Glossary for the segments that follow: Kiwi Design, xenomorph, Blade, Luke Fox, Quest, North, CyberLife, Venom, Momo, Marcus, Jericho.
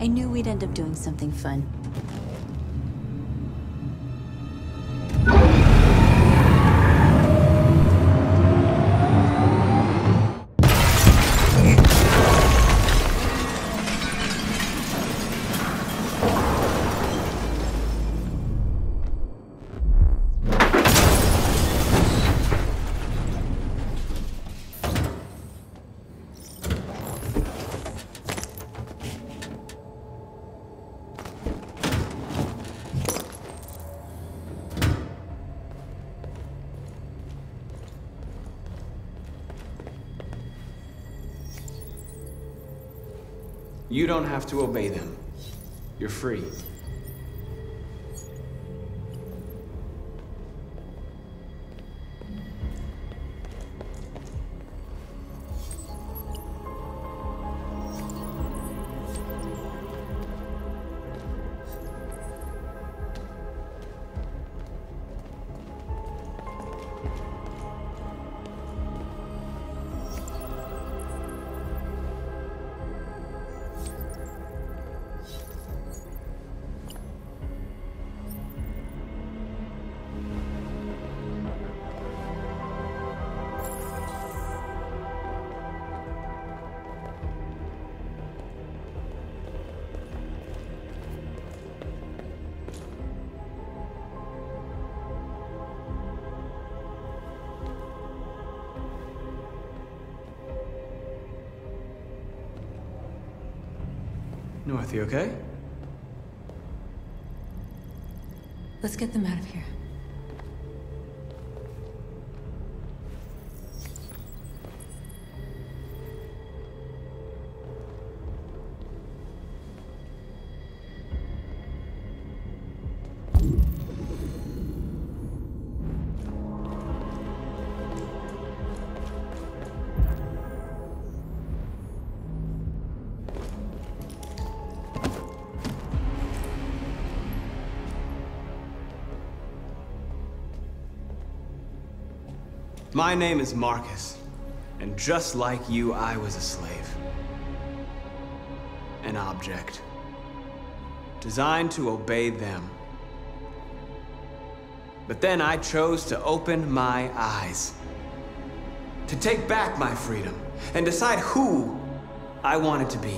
I knew we'd end up doing something fun. You don't have to obey them. You're free. North, you okay? Let's get them out of here. My name is Marcus, and just like you, I was a slave. An object. Designed to obey them. But then I chose to open my eyes. To take back my freedom, and decide who I wanted to be.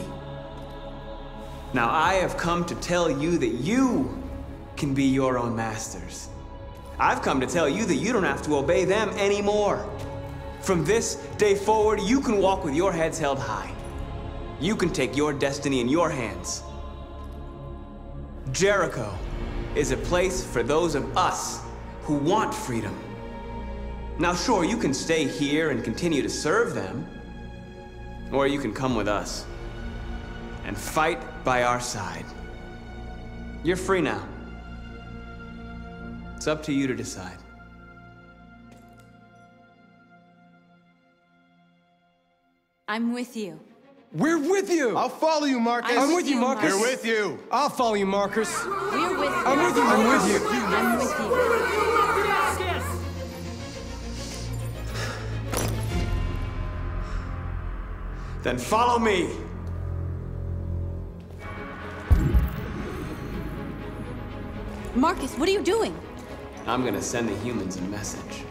Now I have come to tell you that you can be your own masters. I've come to tell you that you don't have to obey them anymore. From this day forward, you can walk with your heads held high. You can take your destiny in your hands. Jericho is a place for those of us who want freedom. Now, sure, you can stay here and continue to serve them, or you can come with us and fight by our side. You're free now. It's up to you to decide. I'm with you. We're with you! I'll follow you, Marcus! I'm with you, Marcus! We're with you! I'll follow you, Marcus! We're with you! I'm with you! I'm with you! I'm with you! We're with you, Marcus! Then follow me! Marcus, what are you doing? I'm gonna send the humans a message.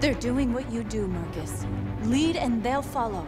They're doing what you do, Marcus. Lead and they'll follow.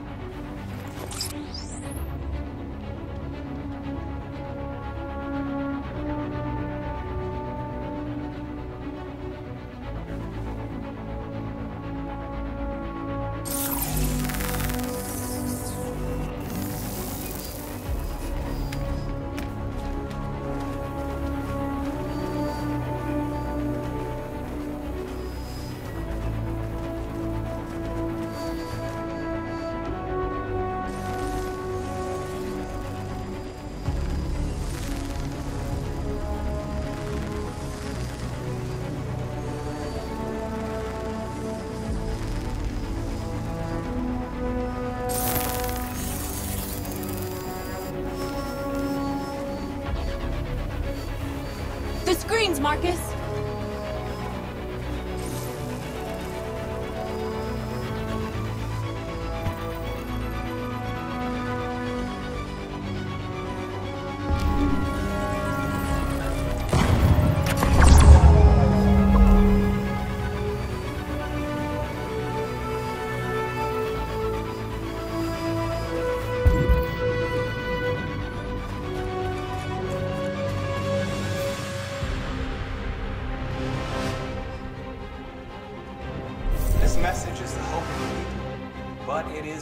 the screens, Marcus!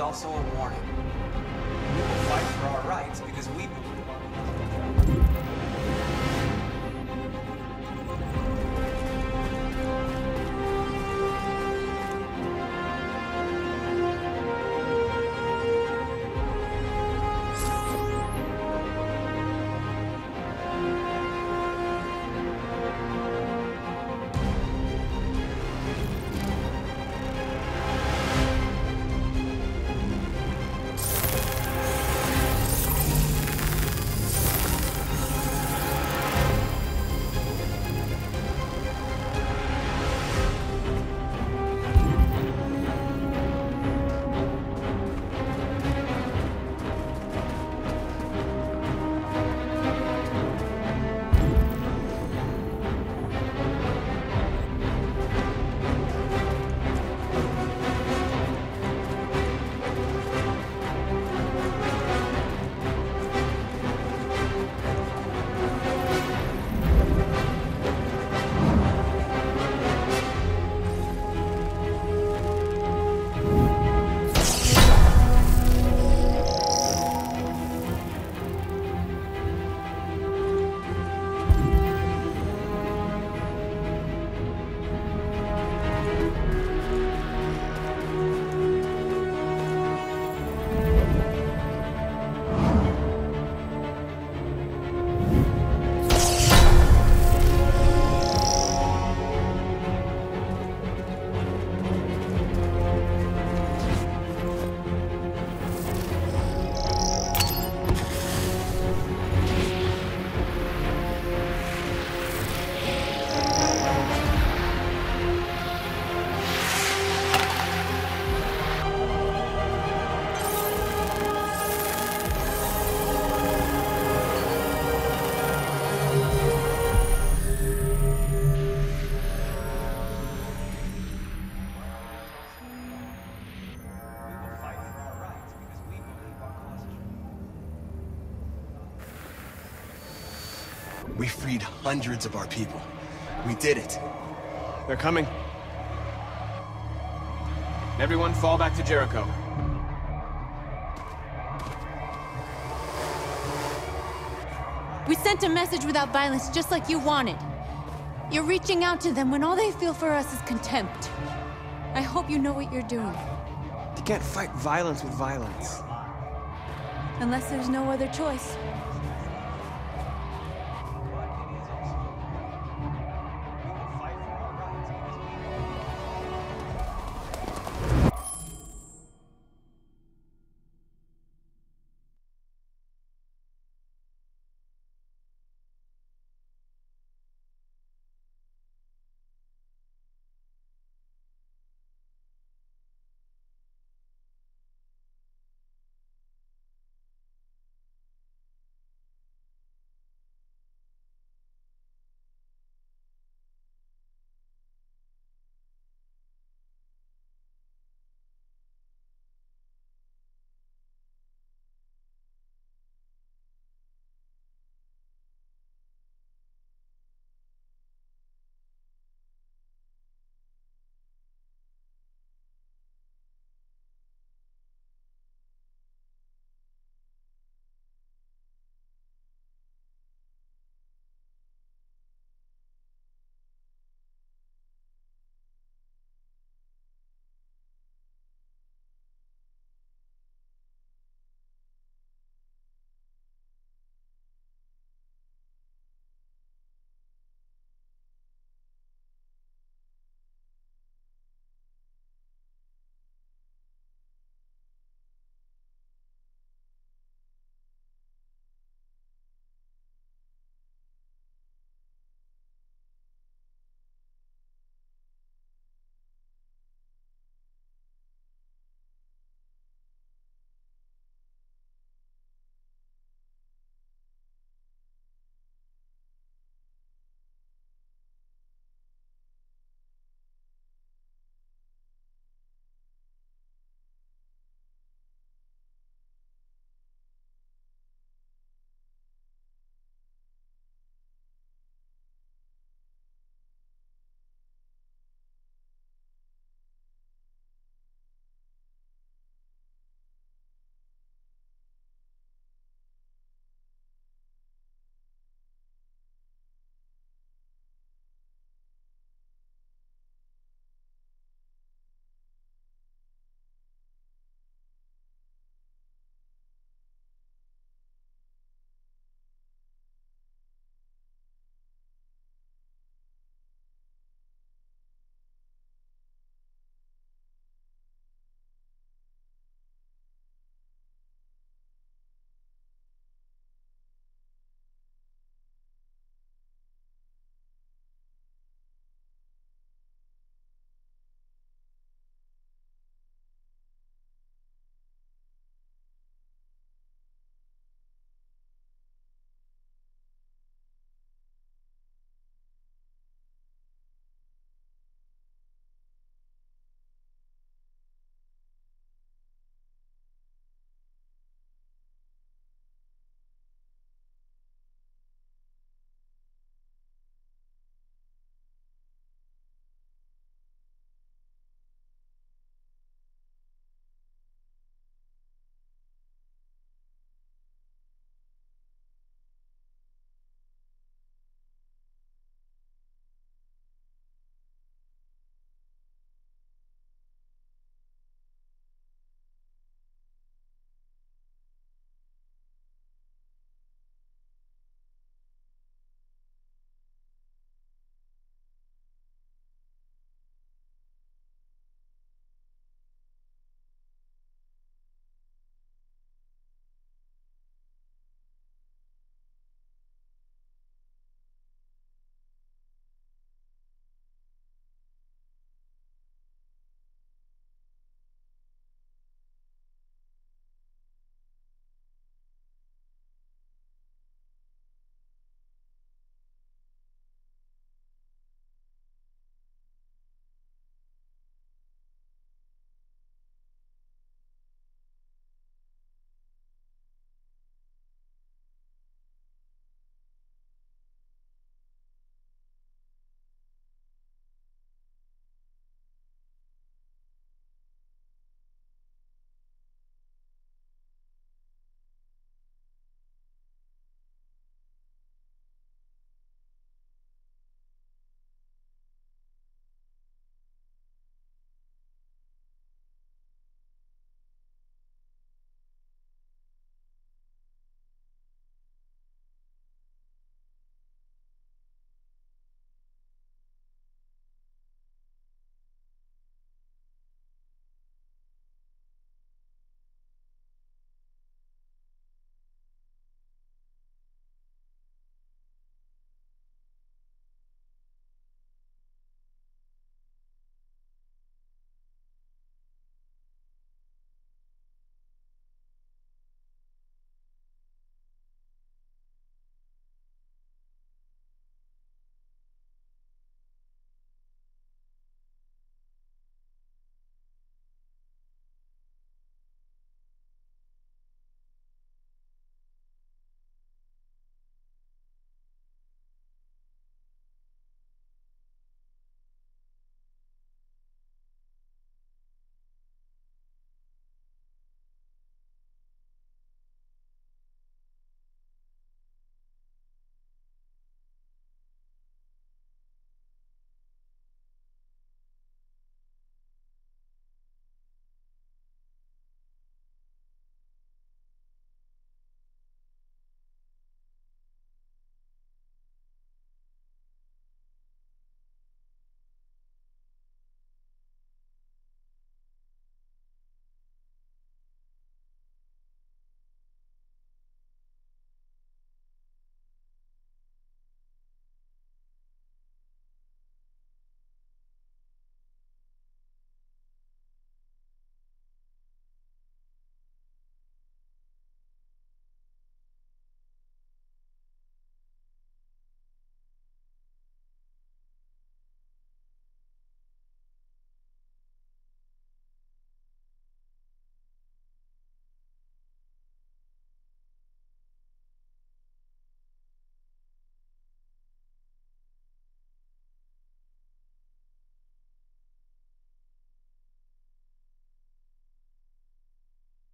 Also a warning. We will fight for our rights because we believe we freed hundreds of our people. We did it. They're coming. Everyone fall back to Jericho. We sent a message without violence, just like you wanted. You're reaching out to them when all they feel for us is contempt. I hope you know what you're doing. You can't fight violence with violence. Unless there's no other choice.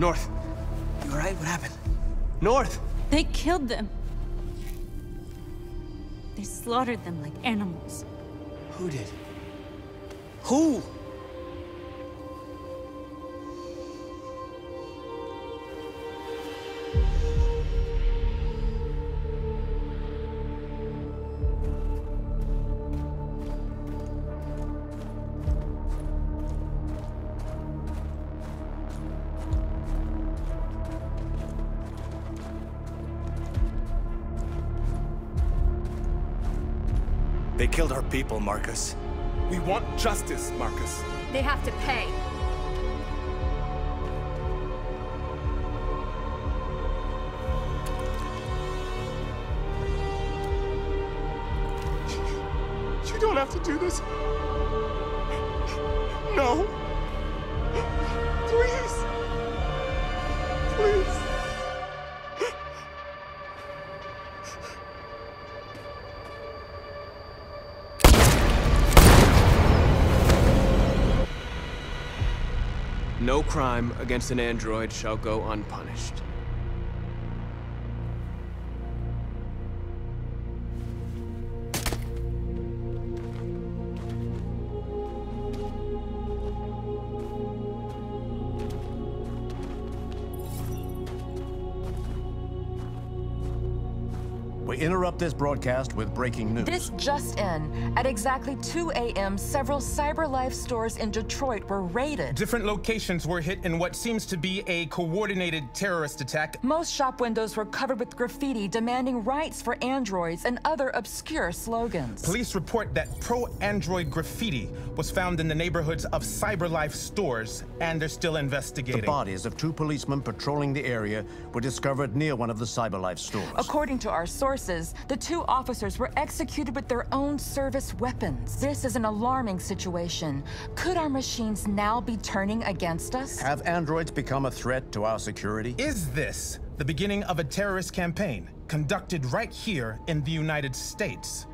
North, you all right? What happened? North! They killed them. They slaughtered them like animals. Who did? Who? They killed our people, Marcus. We want justice, Marcus. They have to pay. You don't have to do this. No. Please. Please. No crime against an android shall go unpunished. We interrupt this broadcast with breaking news. This just in. At exactly 2 a.m., several CyberLife stores in Detroit were raided. Different locations were hit in what seems to be a coordinated terrorist attack. Most shop windows were covered with graffiti demanding rights for androids and other obscure slogans. Police report that pro-android graffiti was found in the neighborhoods of CyberLife stores, and they're still investigating. The bodies of two policemen patrolling the area were discovered near one of the CyberLife stores. According to our sources, the two officers were executed with their own service weapons. This is an alarming situation. Could our machines now be turning against us? Have androids become a threat to our security? Is this the beginning of a terrorist campaign conducted right here in the United States?